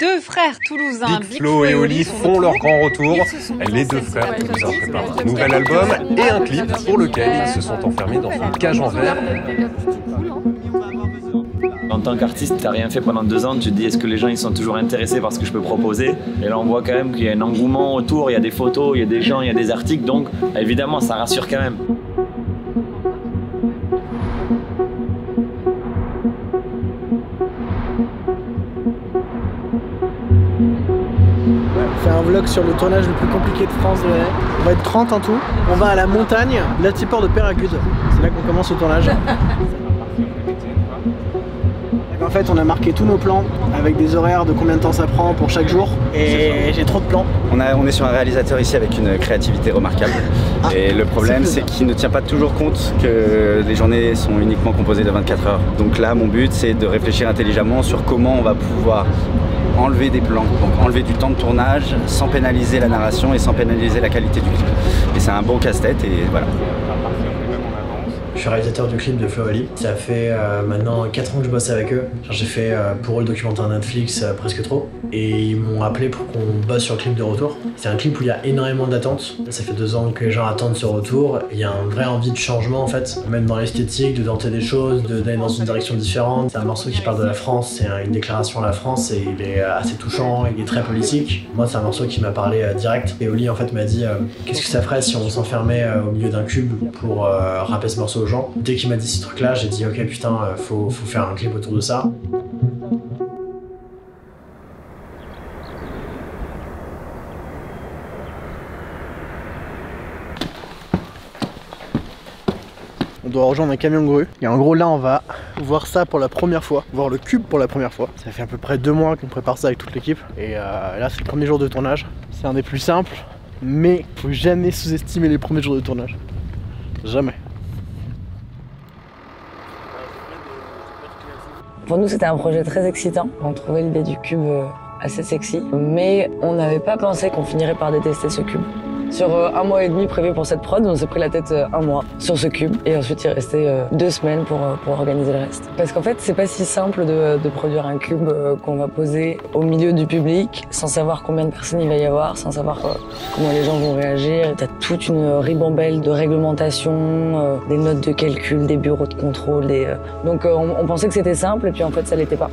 Deux frères toulousains, Big Flo et Oli, font leur grand retour. Les deux frères toulousains préparent un nouvel album et un clip pour lequel ils se sont enfermés dans une cage en verre. En tant qu'artiste, t'as rien fait pendant 2 ans, tu te dis est-ce que les gens ils sont toujours intéressés par ce que je peux proposer? Et là on voit quand même qu'il y a un engouement autour, il y a des photos, il y a des gens, il y a des articles, donc évidemment ça rassure quand même. Un vlog sur le tournage le plus compliqué de France de l'année. On va être 30 en tout. On va à la montagne, la petite porte de Péracuse. C'est là qu'on commence le tournage. En fait, on a marqué tous nos plans avec des horaires de combien de temps ça prend pour chaque jour. Et j'ai trop de plans. On est sur un réalisateur ici avec une créativité remarquable. Et le problème, c'est qu'il ne tient pas toujours compte que les journées sont uniquement composées de 24 heures. Donc là, mon but, c'est de réfléchir intelligemment sur comment on va pouvoir enlever des plans, donc enlever du temps de tournage sans pénaliser la narration et sans pénaliser la qualité du clip. Et c'est un bon casse-tête et voilà. Je suis réalisateur du clip de Flo et Oli. Ça fait maintenant 4 ans que je bosse avec eux. J'ai fait pour eux le documentaire Netflix, presque trop. Et ils m'ont appelé pour qu'on bosse sur le clip de retour. C'est un clip où il y a énormément d'attentes. Ça fait 2 ans que les gens attendent ce retour. Il y a une vraie envie de changement en fait. Même dans l'esthétique, de tenter des choses, d'aller dans une direction différente. C'est un morceau qui parle de la France, c'est une déclaration à la France et il est assez touchant, il est très politique. Moi c'est un morceau qui m'a parlé direct. Et Oli en fait m'a dit qu'est-ce que ça ferait si on s'enfermait au milieu d'un cube pour rapper ce morceau. Gens. Dès qu'il m'a dit ce truc là, j'ai dit ok putain, faut faire un clip autour de ça. On doit rejoindre un camion grue et en gros là on va voir ça pour la première fois, voir le cube pour la première fois. Ça fait à peu près 2 mois qu'on prépare ça avec toute l'équipe et là c'est le premier jour de tournage. C'est un des plus simples mais faut jamais sous-estimer les premiers jours de tournage. Jamais. Pour nous, c'était un projet très excitant. On trouvait l'idée du cube assez sexy, mais on n'avait pas pensé qu'on finirait par détester ce cube. Sur 1 mois et demi prévu pour cette prod, on s'est pris la tête 1 mois sur ce cube et ensuite il restait 2 semaines pour organiser le reste. Parce qu'en fait, c'est pas si simple de produire un cube qu'on va poser au milieu du public sans savoir combien de personnes il va y avoir, sans savoir comment les gens vont réagir. T'as toute une ribambelle de réglementation, des notes de calcul, des bureaux de contrôle. Donc on pensait que c'était simple et puis en fait ça l'était pas.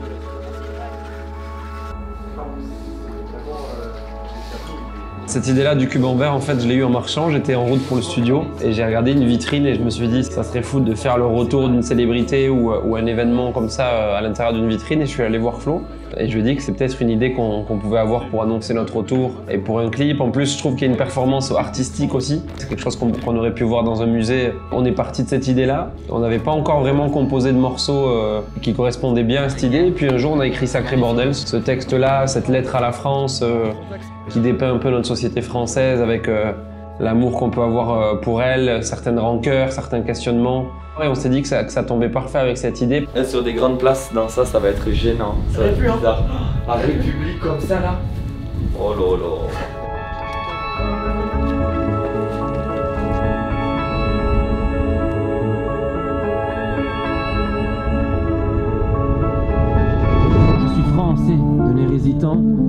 Cette idée-là du cube en verre, en fait, je l'ai eu en marchant, j'étais en route pour le studio et j'ai regardé une vitrine et je me suis dit ça serait fou de faire le retour d'une célébrité ou un événement comme ça à l'intérieur d'une vitrine et je suis allé voir Flo et je lui ai dit que c'est peut-être une idée qu'on pouvait avoir pour annoncer notre retour et pour un clip. En plus, je trouve qu'il y a une performance artistique aussi, c'est quelque chose qu'on aurait pu voir dans un musée. On est parti de cette idée-là, on n'avait pas encore vraiment composé de morceaux qui correspondaient bien à cette idée et puis un jour on a écrit Sacré Bordel, ce texte-là, cette lettre à la France qui dépeint un peu notre société française avec l'amour qu'on peut avoir pour elle, certaines rancœurs, certains questionnements. Et on s'est dit que ça tombait parfait avec cette idée. Et sur des grandes places dans ça va être gênant, ça va être bizarre. La République comme ça là. Oh là là.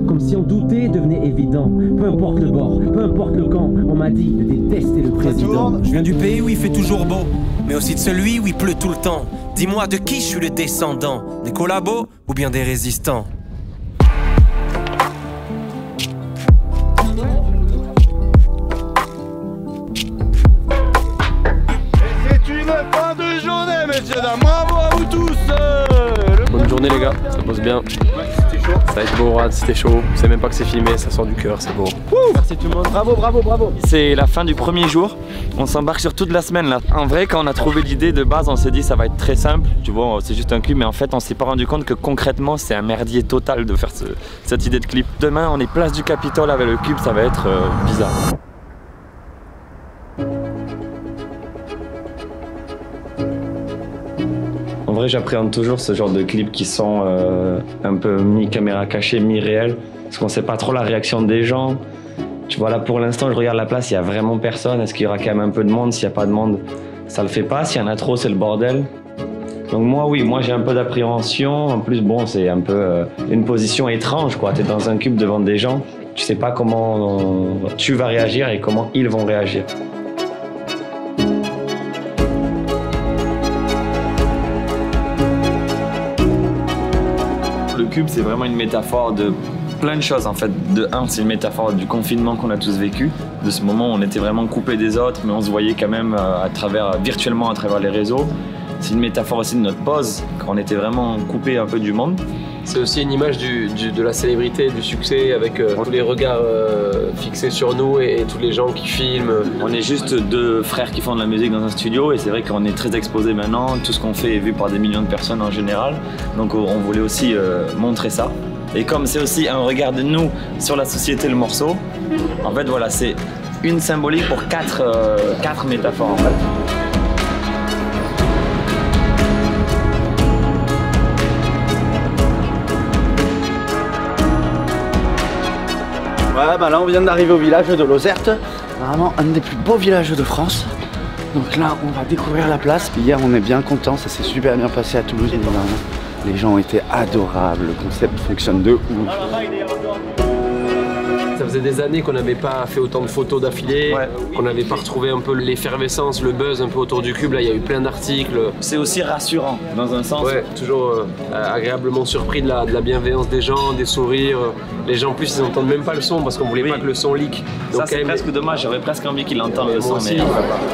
Comme si on doutait devenait évident. Peu importe le bord, peu importe le camp, on m'a dit de détester le président. Je viens du pays où il fait toujours beau, mais aussi de celui où il pleut tout le temps. Dis-moi de qui je suis le descendant, des collabos ou bien des résistants? Et c'est une fin de journée, messieurs dames, bravo à vous tous. Bonne journée les gars, ça bosse bien. Ça va être beau, Rad, c'était chaud. On sait même pas que c'est filmé, ça sort du cœur, c'est beau. Ouh, merci tout le monde, bravo, bravo, bravo. C'est la fin du premier jour, on s'embarque sur toute la semaine là. En vrai, quand on a trouvé l'idée de base, on s'est dit ça va être très simple. Tu vois, c'est juste un clip, mais en fait, on s'est pas rendu compte que concrètement, c'est un merdier total de faire cette idée de clip. Demain, on est place du Capitole avec le cube, ça va être bizarre. En vrai, j'appréhende toujours ce genre de clips qui sont un peu mi-caméra cachée, mi-réel, parce qu'on sait pas trop la réaction des gens. Tu vois, là pour l'instant, je regarde la place, il y a vraiment personne. Est-ce qu'il y aura quand même un peu de monde? S'il n'y a pas de monde, ça le fait pas. S'il y en a trop, c'est le bordel. Donc moi oui, moi j'ai un peu d'appréhension, en plus bon c'est un peu une position étrange quoi, t'es dans un cube devant des gens, tu sais pas comment tu vas réagir et comment ils vont réagir. Le cube c'est vraiment une métaphore de plein de choses en fait. De un, c'est une métaphore du confinement qu'on a tous vécu, de ce moment où on était vraiment coupés des autres mais on se voyait quand même virtuellement à travers les réseaux. C'est une métaphore aussi de notre pause, quand on était vraiment coupé un peu du monde. C'est aussi une image de la célébrité, du succès, avec tous les regards fixés sur nous et tous les gens qui filment. On est juste deux frères qui font de la musique dans un studio et c'est vrai qu'on est très exposé maintenant, tout ce qu'on fait est vu par des millions de personnes en général. Donc on voulait aussi montrer ça. Et comme c'est aussi un regard de nous sur la société, le morceau, en fait voilà, c'est une symbolique pour quatre métaphores en fait. Ouais, bah là on vient d'arriver au village de Lauzerte, vraiment un des plus beaux villages de France. Donc là on va découvrir la place. Hier on est bien contents, ça s'est super bien passé à Toulouse. Les gens ont été adorables, le concept fonctionne de ouf. Ça faisait des années qu'on n'avait pas fait autant de photos d'affilée, qu'on n'avait pas retrouvé un peu l'effervescence, le buzz un peu autour du cube. Là, il y a eu plein d'articles. C'est aussi rassurant dans un sens. Ouais, toujours agréablement surpris de la bienveillance des gens, des sourires. Les gens en plus, ils n'entendent même pas le son parce qu'on voulait pas que le son leak. Donc, ça c'est presque dommage, j'aurais presque envie qu'ils l'entendent le son. Aussi, mais...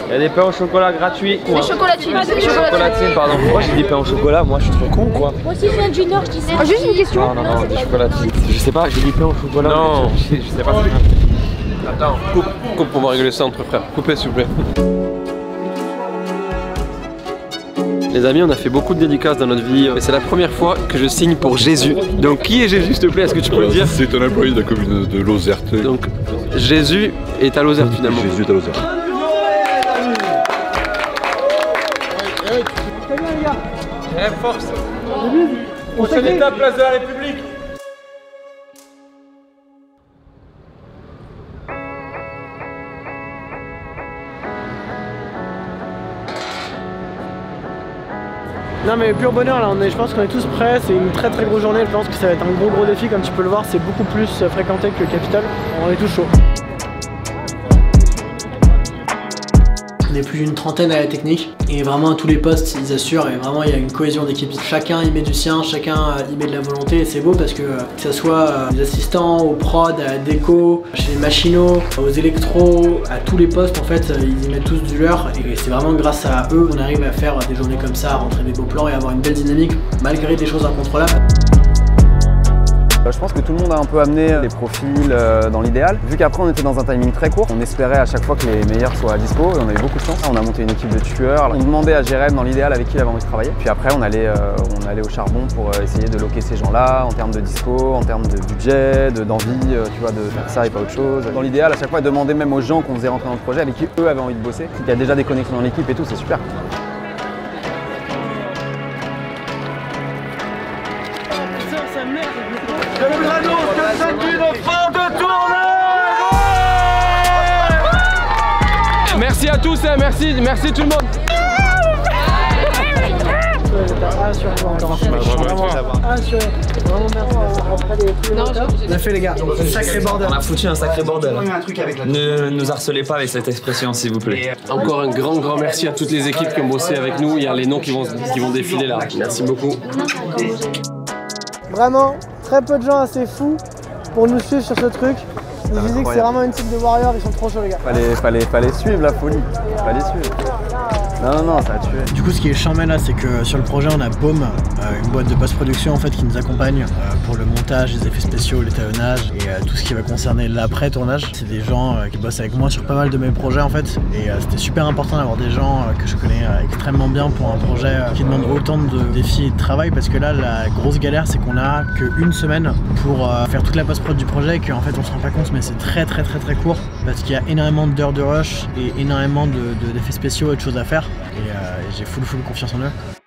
Il y a des pains au chocolat gratuits. Des chocolatines. Des chocolatines, pardon. Moi j'ai dit pain au chocolat, moi je suis trop con quoi. Moi aussi je viens du Nord, je disais. Ah, juste une question. Non, non, des chocolatines. Je sais pas, j'ai dit pain au chocolat. Non. C'est pas ça. Attends, coupe pour voir régler ça entre frères. Coupez s'il vous plaît. Les amis, on a fait beaucoup de dédicaces dans notre vie. C'est la première fois que je signe pour Jésus. Donc qui est Jésus, s'il te plaît? Est-ce que tu peux me dire? C'est un employé de la commune de Lauzerte. Donc Jésus est à Lauzerte finalement. Jésus est à Lauzerte. Force. Prochaine étape, place de la République. Non mais pur bonheur là, je pense qu'on est tous prêts, c'est une très très grosse journée, je pense que ça va être un gros défi, comme tu peux le voir, c'est beaucoup plus fréquenté que Capitole, on est tous chauds. On est plus d'une trentaine à la technique et vraiment à tous les postes ils assurent et vraiment il y a une cohésion d'équipe. Chacun y met du sien, chacun y met de la volonté et c'est beau parce que ce soit les assistants, aux prod, à la déco, chez les machinos, aux électros, à tous les postes en fait ils y mettent tous du leur et c'est vraiment grâce à eux qu'on arrive à faire des journées comme ça, à rentrer des beaux plans et avoir une belle dynamique malgré des choses incontrôlables. Je pense que tout le monde a un peu amené des profils dans l'idéal. Vu qu'après on était dans un timing très court, on espérait à chaque fois que les meilleurs soient à dispo et on a eu beaucoup de chance. On a monté une équipe de tueurs, on demandait à Jérém dans l'idéal avec qui il avait envie de travailler. Puis après on allait au charbon pour essayer de loquer ces gens-là en termes de dispo, en termes de budget, d'envie, tu vois, de faire ça et pas autre chose. Dans l'idéal à chaque fois demander même aux gens qu'on faisait rentrer dans le projet avec qui eux avaient envie de bosser. Il y a déjà des connexions dans l'équipe et tout, c'est super. Je vous annonce que c'est une fin de tournée! Merci à tous, hein, merci tout le monde. On a fait les gars, sacré bordel. On a foutu un sacré bordel. Ne nous harcelez pas avec cette expression s'il vous plaît. Encore un grand merci à toutes les équipes qui ont bossé avec nous. Il y a les noms qui vont défiler là. Merci beaucoup. Vraiment, très peu de gens assez fous pour nous suivre sur ce truc. Je vous dis que c'est vraiment une team de warriors, ils sont trop chauds les gars. Fallait suivre la folie, fallait suivre. Non, ça a tué. Du coup, ce qui est charmant là, c'est que sur le projet, on a Baume, une boîte de post-production en fait qui nous accompagne pour le montage, les effets spéciaux, l'étalonnage et tout ce qui va concerner l'après-tournage. C'est des gens qui bossent avec moi sur pas mal de mes projets en fait et c'était super important d'avoir des gens que je connais extrêmement bien pour un projet qui demande autant de défis et de travail parce que là, la grosse galère, c'est qu'on a qu'une semaine pour faire toute la post-prod du projet et qu'en fait, on se rend pas compte mais c'est très court parce qu'il y a énormément d'heures de rush et énormément d'effets spéciaux et de choses à faire. Et j'ai full confiance en eux.